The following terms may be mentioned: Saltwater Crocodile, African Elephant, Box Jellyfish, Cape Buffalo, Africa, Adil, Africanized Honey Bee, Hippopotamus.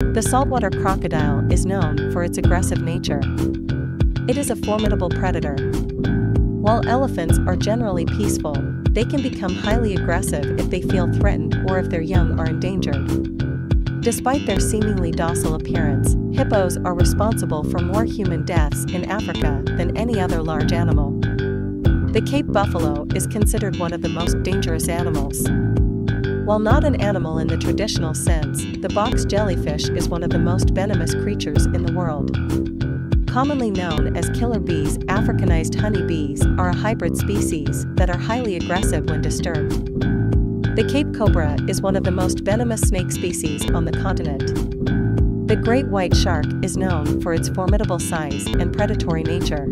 The saltwater crocodile is known for its aggressive nature. It is a formidable predator. While elephants are generally peaceful, they can become highly aggressive if they feel threatened or if their young are endangered. Despite their seemingly docile appearance, hippos are responsible for more human deaths in Africa than any other large animal. The Cape buffalo is considered one of the most dangerous animals. While not an animal in the traditional sense, the box jellyfish is one of the most venomous creatures in the world. Commonly known as killer bees, Africanized honey bees are a hybrid species that are highly aggressive when disturbed. The Cape cobra is one of the most venomous snake species on the continent. The great white shark is known for its formidable size and predatory nature.